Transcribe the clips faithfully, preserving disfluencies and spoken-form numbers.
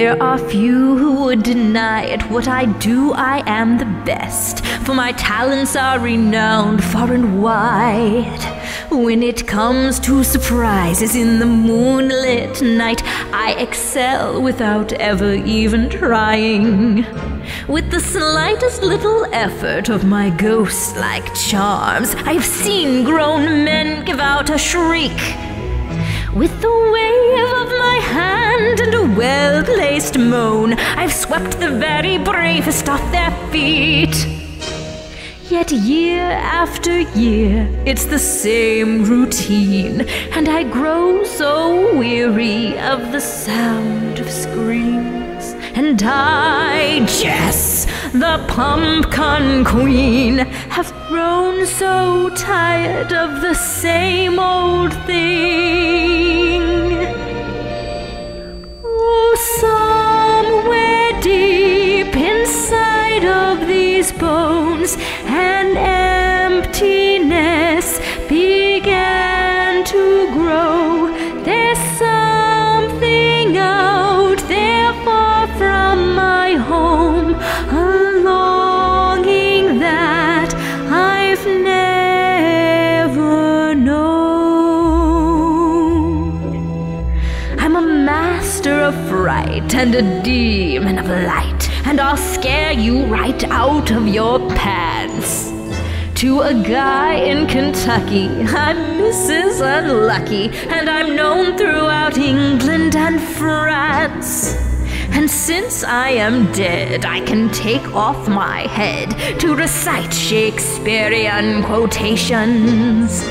There are few who would deny it. What I do, I am the best, for my talents are renowned far and wide. When it comes to surprises in the moonlit night, I excel without ever even trying. With the slightest little effort of my ghost-like charms, I've seen grown men give out a shriek. With the wave of my hand and a well-placed moan, I've swept the very bravest off their feet. Yet year after year, it's the same routine, and I grow so weary of the sound of screams. And I, Jess, the Pumpkin Queen, have grown so tired of the same old thing. Somewhere deep inside of these bones, an emptiness began to grow. There's something out there far from my home, a longing that I've never known. I'm a master of fright and a demon of light, and I'll scare you right out of your pants. To a guy in Kentucky, I'm Missus Unlucky, and I'm known throughout England and France. And since I am dead, I can take off my head to recite Shakespearean quotations.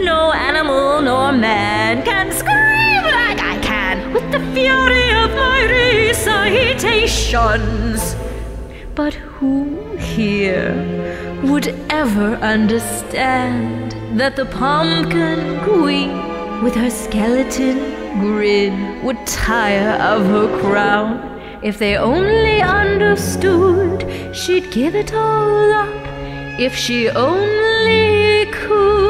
No animal nor man can scream like I can with the fury of my recitations. But who here would ever understand that the Pumpkin Queen, with her skeleton grin, would tire of her crown? If they only understood, she'd give it all up if she only could.